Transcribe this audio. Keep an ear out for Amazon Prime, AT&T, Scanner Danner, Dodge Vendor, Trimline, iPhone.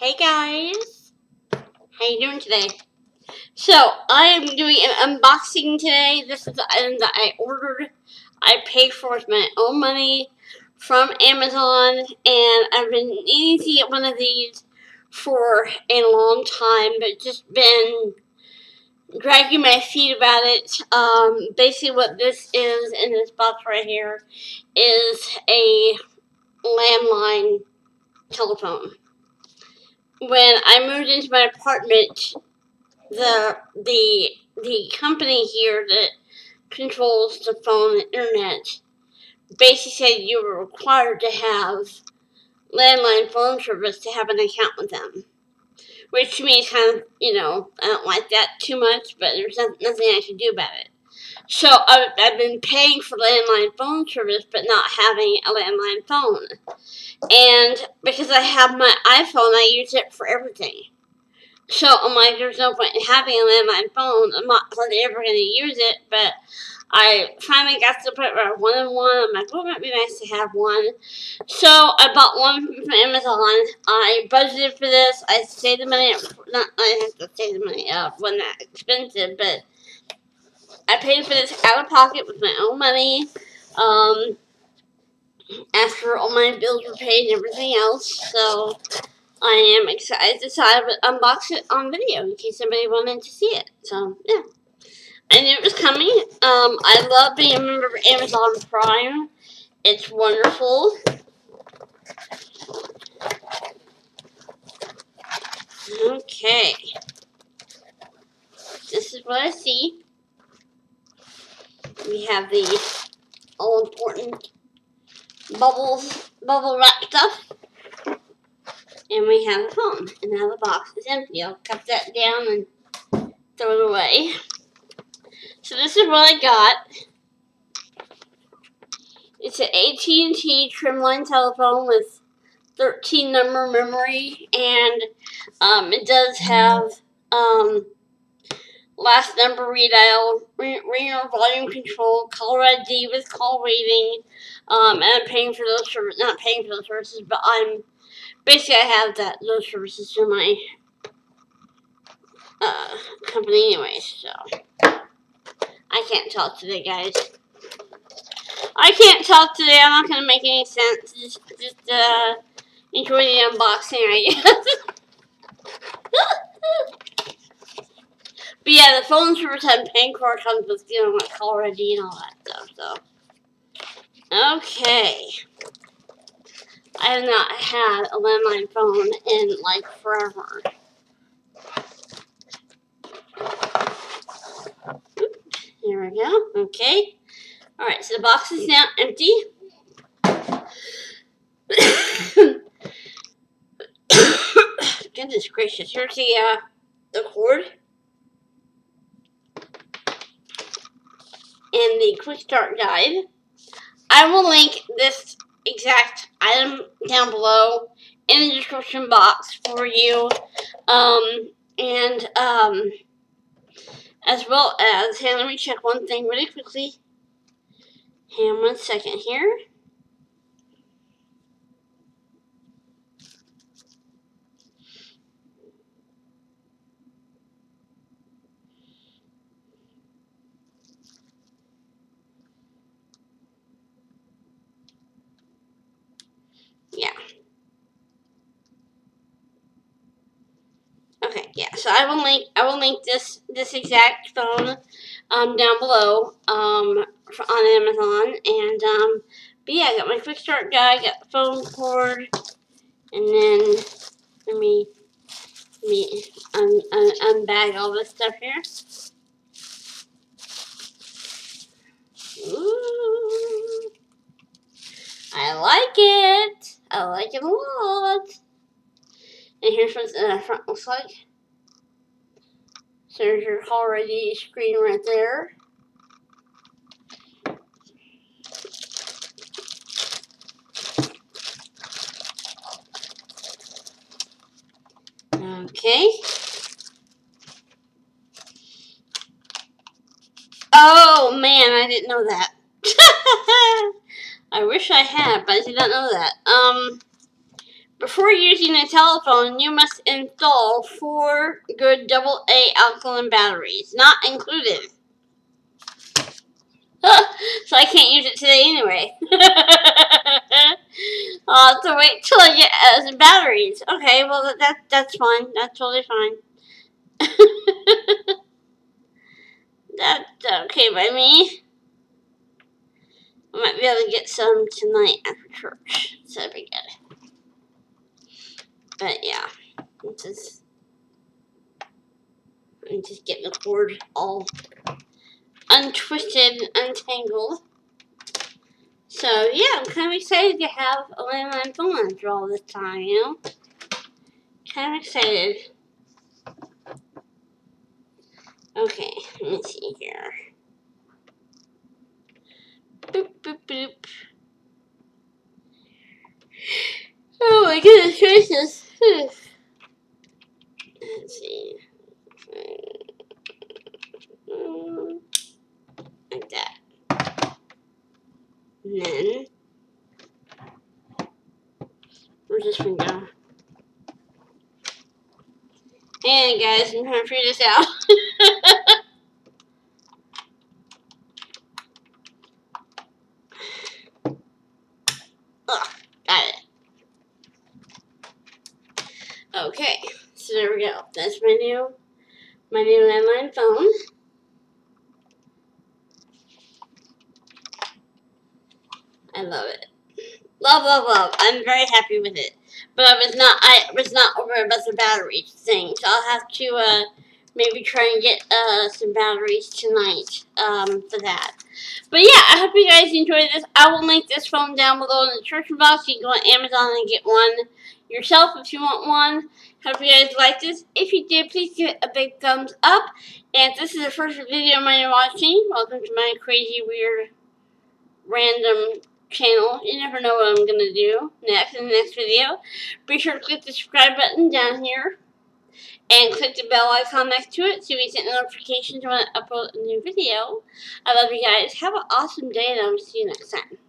Hey guys, how you doing today? So I am doing an unboxing today. This is the item that I ordered. I paid for with my own money from Amazon, and I've been needing to get one of these for a long time, but just been dragging my feet about it. Basically what this is in this box right here is a landline telephone. When I moved into my apartment, the company here that controls the phone and internet basically said you were required to have landline phone service to have an account with them. Which to me is kind of, you know, I don't like that too much, but there's nothing I can do about it. So I've been paying for landline phone service, but not having a landline phone. And because I have my iPhone, I use it for everything. So I'm like, there's no point in having a landline phone. I'm not hardly ever going to use it, but I finally got to the point where I wanted one. I'm like, well, it might be nice to have one. So I bought one from Amazon. I budgeted for this. I saved the money up. Not I have to save the money up when that's expensive, but I paid for this out of pocket with my own money. After all my bills were paid and everything else, so I am excited to unbox it on video in case somebody wanted to see it. So yeah, I knew it was coming. I love being a member of Amazon Prime. It's wonderful. Okay, this is what I see. We have the all-important bubble wrap stuff, and we have a phone, and now the box is empty. I'll cut that down and throw it away. So this is what I got. It's an AT&T Trimline telephone with 13 number memory, and it does have last number redial, ringer volume control, caller ID with call waiting, and I'm paying for those services, not paying for those services, but I'm, basically I have that, those services through my company anyway, so I can't talk today, guys. I can't talk today, I'm not going to make any sense, just enjoy the unboxing, I guess. But yeah, the phone service I'm paying for comes with, you know, like caller ID and all that stuff, so. Okay. I have not had a landline phone in, like, forever. Here we go. Okay. Alright, so the box is now empty. Goodness gracious. Here's the cord. And the quick start guide. I will link this exact item down below in the description box for you, as well as, hey, let me check one thing really quickly. Hang on one second here. Yeah, so I will link this exact phone down below on Amazon, and but yeah, I got my quick start guide, got the phone cord, and then let me unbag all this stuff here. Ooh, I like it. I like it a lot. And here's what the front looks like. There's your caller ID screen right there. Okay. Oh man, I didn't know that. I wish I had, but I did not know that. Before using a telephone, you must install 4 good AA alkaline batteries, not included. So I can't use it today anyway. I'll have to wait till I get some batteries. Okay, well that's fine. That's totally fine. That's okay by me. I might be able to get some tonight after church. So that'd be good. But yeah, I'm just getting the cord all untwisted and untangled. So yeah, I'm kind of excited to have a landline phone after all this time, you know? Kind of excited. Okay, let me see here. Boop, boop, boop. Oh my goodness gracious. Let's see. Like that. And then, where's this one go? And guys, I'm trying to figure this out. Got it. Okay, so there we go. That's my new landline phone. I love it. Love, love, love. I'm very happy with it. But I was not over about the battery thing, so I'll have to maybe try and get some batteries tonight for that. But yeah, I hope you guys enjoyed this. I will link this phone down below in the description box. You can go on Amazon and get one yourself if you want one. Hope you guys liked this. If you did, please give it a big thumbs up. And if this is the first video you're watching, welcome to my crazy, weird, random channel. You never know what I'm going to do next in the next video. Be sure to click the subscribe button down here and click the bell icon next to it so you get notifications when I upload a new video. I love you guys. Have an awesome day and I'll see you next time.